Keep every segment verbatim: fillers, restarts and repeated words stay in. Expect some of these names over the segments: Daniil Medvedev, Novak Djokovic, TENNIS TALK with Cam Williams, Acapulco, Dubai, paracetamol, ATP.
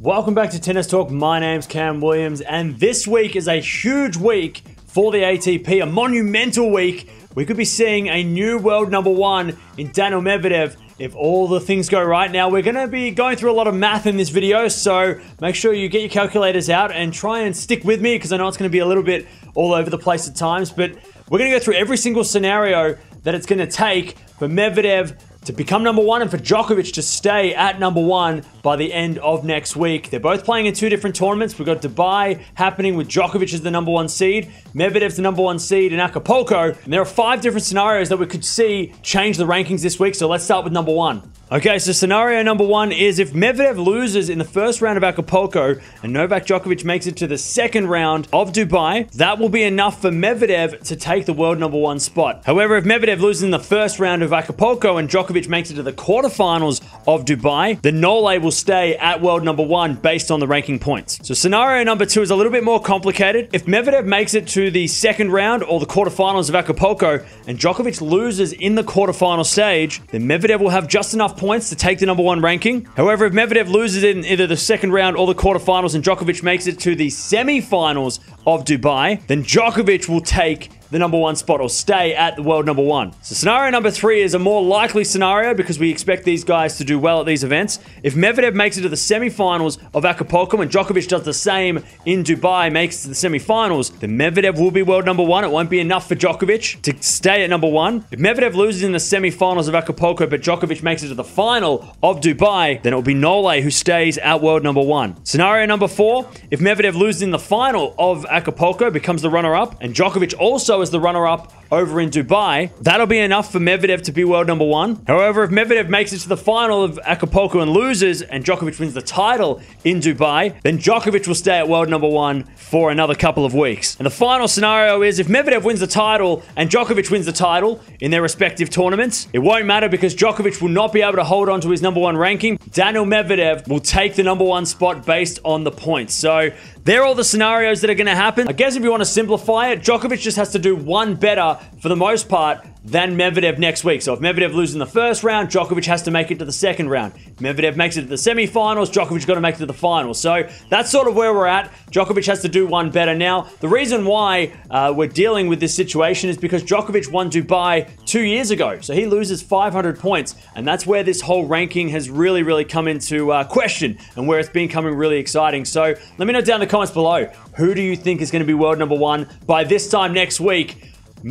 Welcome back to Tennis Talk. My name's Cam Williams, and this week is a huge week for the A T P, a monumental week. We could be seeing a new world number one in Daniil Medvedev if all the things go right. Now, we're going to be going through a lot of math in this video, so make sure you get your calculators out and try and stick with me, because I know it's going to be a little bit all over the place at times, but we're going to go through every single scenario that it's going to take for Medvedev to become number one and for Djokovic to stay at number one by the end of next week. They're both playing in two different tournaments. We've got Dubai happening with Djokovic as the number one seed, Medvedev's the number one seed in Acapulco. And there are five different scenarios that we could see change the rankings this week. So let's start with number one. Okay, so scenario number one is if Medvedev loses in the first round of Acapulco and Novak Djokovic makes it to the second round of Dubai, that will be enough for Medvedev to take the world number one spot. However, if Medvedev loses in the first round of Acapulco and Djokovic makes it to the quarterfinals of Dubai, then Nole will stay at world number one based on the ranking points. So scenario number two is a little bit more complicated. If Medvedev makes it to the second round or the quarterfinals of Acapulco and Djokovic loses in the quarterfinal stage, then Medvedev will have just enough points to take the number one ranking. However, if Medvedev loses in either the second round or the quarterfinals and Djokovic makes it to the semifinals of Dubai, then Djokovic will take the number one spot or stay at the world number one. So scenario number three is a more likely scenario because we expect these guys to do well at these events. If Medvedev makes it to the semifinals of Acapulco and Djokovic does the same in Dubai, makes it to the semifinals, then Medvedev will be world number one. It won't be enough for Djokovic to stay at number one. If Medvedev loses in the semifinals of Acapulco but Djokovic makes it to the final of Dubai, then it will be Nole who stays at world number one. Scenario number four, if Medvedev loses in the final of Acapulco, becomes the runner-up, and Djokovic also as the runner-up over in Dubai, that'll be enough for Medvedev to be world number one. However, if Medvedev makes it to the final of Acapulco and loses, and Djokovic wins the title in Dubai, then Djokovic will stay at world number one for another couple of weeks. And the final scenario is if Medvedev wins the title and Djokovic wins the title in their respective tournaments, it won't matter because Djokovic will not be able to hold on to his number one ranking. Daniil Medvedev will take the number one spot based on the points. So they're all the scenarios that are going to happen. I guess if you want to simplify it, Djokovic just has to do one better for the most part than Medvedev next week. So if Medvedev loses in the first round, Djokovic has to make it to the second round. Medvedev makes it to the semifinals, Djokovic's got to make it to the finals. So that's sort of where we're at. Djokovic has to do one better now. The reason why uh, we're dealing with this situation is because Djokovic won Dubai two years ago. So he loses five hundred points. And that's where this whole ranking has really, really come into uh, question and where it's been coming really exciting. So let me know down in the comments below, who do you think is going to be world number one by this time next week?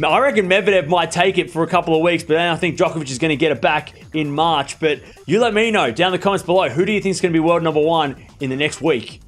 I reckon Medvedev might take it for a couple of weeks, but then I think Djokovic is going to get it back in March. But you let me know down in the comments below, who do you think is going to be world number one in the next week?